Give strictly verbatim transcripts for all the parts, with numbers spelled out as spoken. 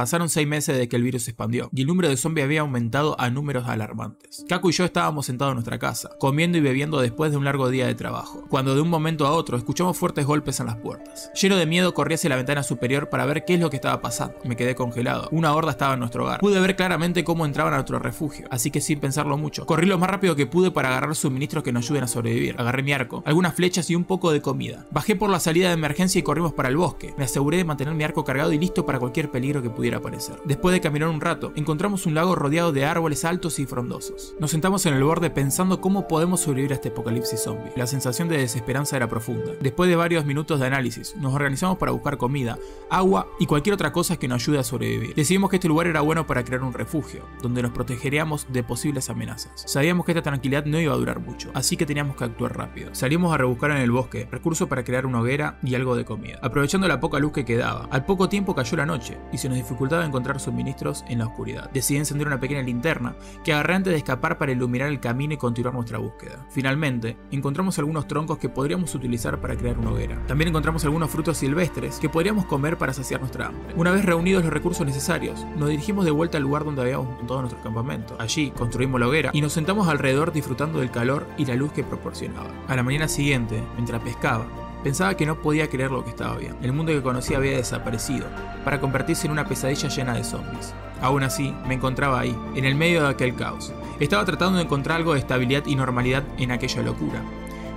Pasaron seis meses desde que el virus se expandió, y el número de zombies había aumentado a números alarmantes. Kaku y yo estábamos sentados en nuestra casa, comiendo y bebiendo después de un largo día de trabajo, cuando de un momento a otro escuchamos fuertes golpes en las puertas. Lleno de miedo corrí hacia la ventana superior para ver qué es lo que estaba pasando. Me quedé congelado. Una horda estaba en nuestro hogar. Pude ver claramente cómo entraban a nuestro refugio, así que sin pensarlo mucho, corrí lo más rápido que pude para agarrar suministros que nos ayuden a sobrevivir. Agarré mi arco, algunas flechas y un poco de comida. Bajé por la salida de emergencia y corrimos para el bosque. Me aseguré de mantener mi arco cargado y listo para cualquier peligro que pudiera aparecer. Después de caminar un rato, encontramos un lago rodeado de árboles altos y frondosos. Nos sentamos en el borde pensando cómo podemos sobrevivir a este apocalipsis zombie. La sensación de desesperanza era profunda. Después de varios minutos de análisis, nos organizamos para buscar comida, agua y cualquier otra cosa que nos ayude a sobrevivir. Decidimos que este lugar era bueno para crear un refugio, donde nos protegeríamos de posibles amenazas. Sabíamos que esta tranquilidad no iba a durar mucho, así que teníamos que actuar rápido. Salimos a rebuscar en el bosque recursos para crear una hoguera y algo de comida, aprovechando la poca luz que quedaba. Al poco tiempo cayó la noche y se nos dificultaba encontrar suministros en la oscuridad. Decidí encender una pequeña linterna que agarré antes de escapar para iluminar el camino y continuar nuestra búsqueda. Finalmente, encontramos algunos troncos que podríamos utilizar para crear una hoguera. También encontramos algunos frutos silvestres que podríamos comer para saciar nuestra hambre. Una vez reunidos los recursos necesarios, nos dirigimos de vuelta al lugar donde habíamos montado nuestro campamento. Allí construimos la hoguera y nos sentamos alrededor disfrutando del calor y la luz que proporcionaba. A la mañana siguiente, mientras pescaba, pensaba que no podía creer lo que estaba viendo. El mundo que conocía había desaparecido para convertirse en una pesadilla llena de zombies. Aún así, me encontraba ahí, en el medio de aquel caos. Estaba tratando de encontrar algo de estabilidad y normalidad en aquella locura.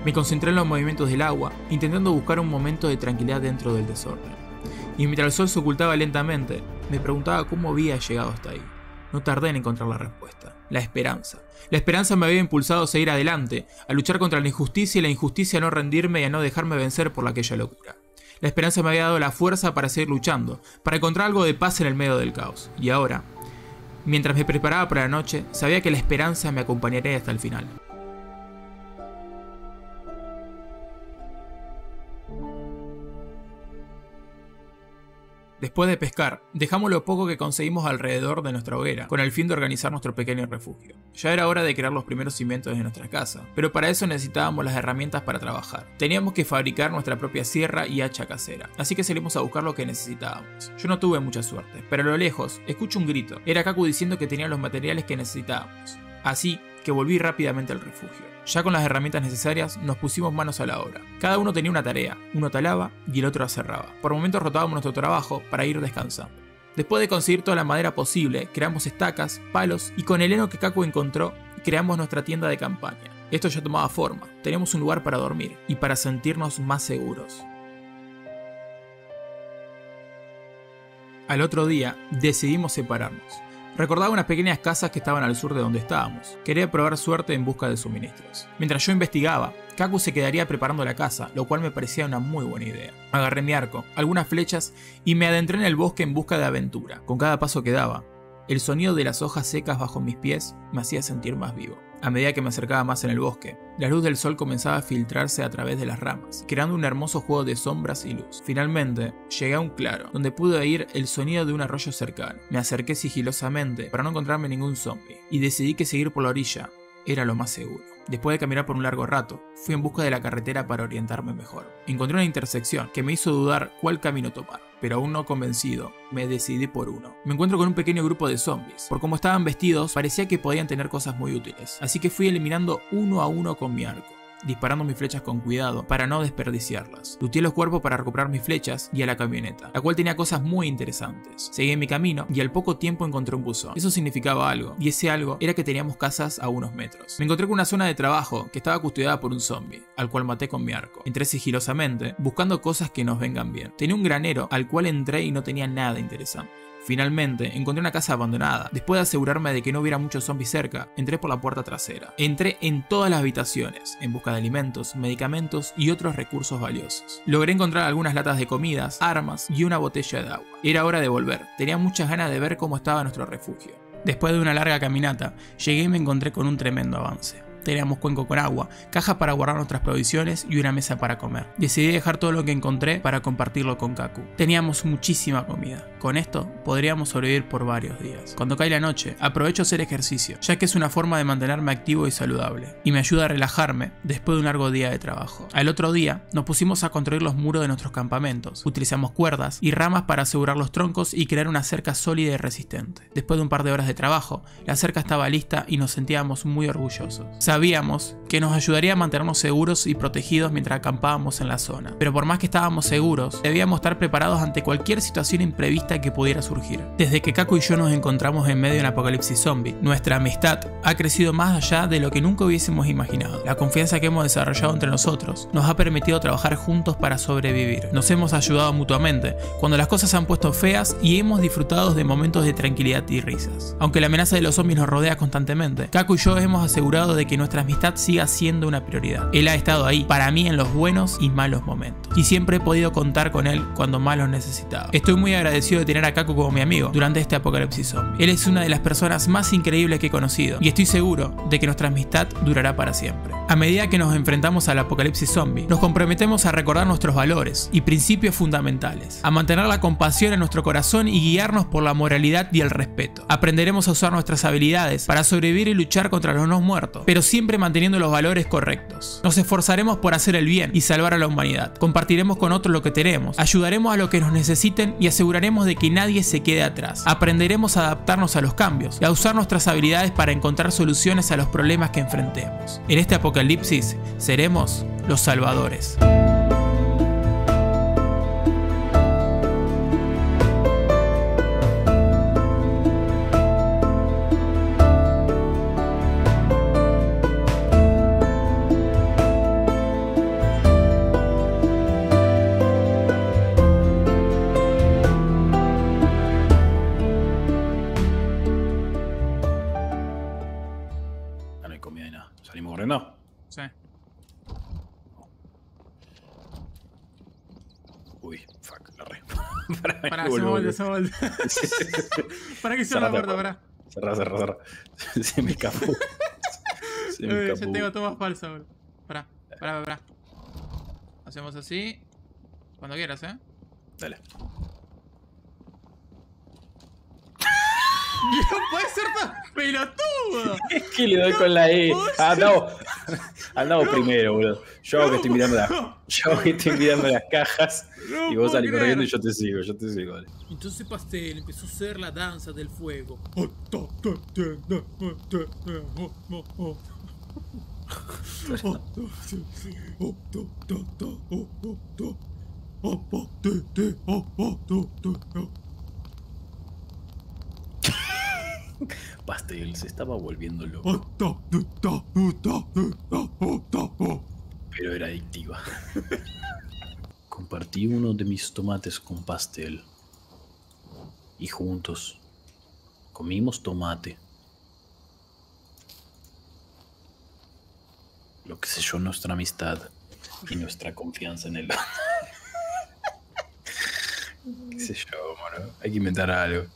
Me concentré en los movimientos del agua, intentando buscar un momento de tranquilidad dentro del desorden. Y mientras el sol se ocultaba lentamente, me preguntaba cómo había llegado hasta ahí. No tardé en encontrar la respuesta. La esperanza. La esperanza me había impulsado a seguir adelante, a luchar contra la injusticia y la injusticia a no rendirme y a no dejarme vencer por aquella locura. La esperanza me había dado la fuerza para seguir luchando, para encontrar algo de paz en el medio del caos. Y ahora, mientras me preparaba para la noche, sabía que la esperanza me acompañaría hasta el final. Después de pescar, dejamos lo poco que conseguimos alrededor de nuestra hoguera, con el fin de organizar nuestro pequeño refugio. Ya era hora de crear los primeros cimientos de nuestra casa, pero para eso necesitábamos las herramientas para trabajar. Teníamos que fabricar nuestra propia sierra y hacha casera, así que salimos a buscar lo que necesitábamos. Yo no tuve mucha suerte, pero a lo lejos, escucho un grito. Era Kaku diciendo que tenía los materiales que necesitábamos. Así que volví rápidamente al refugio. Ya con las herramientas necesarias, nos pusimos manos a la obra. Cada uno tenía una tarea, uno talaba y el otro aserraba. Por momentos rotábamos nuestro trabajo para ir descansando. Después de conseguir toda la madera posible, creamos estacas, palos y con el heno que Kaku encontró, creamos nuestra tienda de campaña. Esto ya tomaba forma, teníamos un lugar para dormir y para sentirnos más seguros. Al otro día, decidimos separarnos. Recordaba unas pequeñas casas que estaban al sur de donde estábamos. Quería probar suerte en busca de suministros. Mientras yo investigaba, Kaku se quedaría preparando la casa, lo cual me parecía una muy buena idea. Agarré mi arco, algunas flechas y me adentré en el bosque en busca de aventura. Con cada paso que daba, el sonido de las hojas secas bajo mis pies me hacía sentir más vivo. A medida que me acercaba más en el bosque, la luz del sol comenzaba a filtrarse a través de las ramas, creando un hermoso juego de sombras y luz. Finalmente, llegué a un claro, donde pude oír el sonido de un arroyo cercano. Me acerqué sigilosamente para no encontrarme ningún zombie, y decidí que seguir por la orilla era lo más seguro. Después de caminar por un largo rato, fui en busca de la carretera para orientarme mejor. Encontré una intersección que me hizo dudar cuál camino tomar, pero aún no convencido, me decidí por uno. Me encuentro con un pequeño grupo de zombies. Por cómo estaban vestidos, parecía que podían tener cosas muy útiles, así que fui eliminando uno a uno con mi arco, disparando mis flechas con cuidado para no desperdiciarlas. Luteé los cuerpos para recuperar mis flechas y a la camioneta, la cual tenía cosas muy interesantes. Seguí en mi camino y al poco tiempo encontré un buzón. Eso significaba algo, y ese algo era que teníamos casas a unos metros. Me encontré con una zona de trabajo que estaba custodiada por un zombie, al cual maté con mi arco. Entré sigilosamente, buscando cosas que nos vengan bien. Tenía un granero al cual entré y no tenía nada interesante. Finalmente, encontré una casa abandonada. Después de asegurarme de que no hubiera muchos zombies cerca, entré por la puerta trasera. Entré en todas las habitaciones, en busca de alimentos, medicamentos y otros recursos valiosos. Logré encontrar algunas latas de comidas, armas y una botella de agua. Era hora de volver. Tenía muchas ganas de ver cómo estaba nuestro refugio. Después de una larga caminata, llegué y me encontré con un tremendo avance. Teníamos cuenco con agua, cajas para guardar nuestras provisiones y una mesa para comer. Decidí dejar todo lo que encontré para compartirlo con Kaku. Teníamos muchísima comida. Con esto podríamos sobrevivir por varios días. Cuando cae la noche, aprovecho hacer ejercicio, ya que es una forma de mantenerme activo y saludable, y me ayuda a relajarme después de un largo día de trabajo. Al otro día, nos pusimos a construir los muros de nuestros campamentos. Utilizamos cuerdas y ramas para asegurar los troncos y crear una cerca sólida y resistente. Después de un par de horas de trabajo, la cerca estaba lista y nos sentíamos muy orgullosos. Sabíamos que nos ayudaría a mantenernos seguros y protegidos mientras acampábamos en la zona, pero por más que estábamos seguros, debíamos estar preparados ante cualquier situación imprevista que pudiera surgir. Desde que Kaku y yo nos encontramos en medio de un apocalipsis zombie, nuestra amistad ha crecido más allá de lo que nunca hubiésemos imaginado. La confianza que hemos desarrollado entre nosotros nos ha permitido trabajar juntos para sobrevivir. Nos hemos ayudado mutuamente cuando las cosas se han puesto feas y hemos disfrutado de momentos de tranquilidad y risas. Aunque la amenaza de los zombies nos rodea constantemente, Kaku y yo hemos asegurado de que nuestra amistad siga siendo una prioridad. Él ha estado ahí para mí en los buenos y malos momentos, y siempre he podido contar con él cuando más lo necesitaba. Estoy muy agradecido de tener a Kaku como mi amigo durante este apocalipsis zombie. Él es una de las personas más increíbles que he conocido y estoy seguro de que nuestra amistad durará para siempre. A medida que nos enfrentamos al apocalipsis zombie, nos comprometemos a recordar nuestros valores y principios fundamentales, a mantener la compasión en nuestro corazón y guiarnos por la moralidad y el respeto. Aprenderemos a usar nuestras habilidades para sobrevivir y luchar contra los no muertos, pero siempre manteniendo los valores correctos. Nos esforzaremos por hacer el bien y salvar a la humanidad. Compartiremos con otros lo que tenemos, ayudaremos a los que nos necesiten y aseguraremos de que nadie se quede atrás. Aprenderemos a adaptarnos a los cambios y a usar nuestras habilidades para encontrar soluciones a los problemas que enfrentemos. En este apocalipsis seremos los salvadores. Pará, se me volvió, se me volvió. Pará que se la puerta, pará. Cerrá, cerrá, cerrá. Se me escapó. Se me escapó. Yo tengo tomas falsas, boludo. Pará, pará, pará. Hacemos así. Cuando quieras, eh. Dale. ¡No puede ser tan pelotudo! Es que le doy no, con la E. Ah, no. Andamos no, primero, boludo. Yo no, que estoy mirando las, yo que estoy mirando las cajas no, y vos salís corriendo y yo te sigo, yo te sigo. Vale. Entonces Pastel empezó a hacer la danza del fuego. Pastel se estaba volviendo loco. Pero era adictiva. Compartí uno de mis tomates con Pastel. Y juntos comimos tomate. Lo que selló nuestra amistad y nuestra confianza en él. El... ¿Qué sé yo, mano? Hay que inventar algo.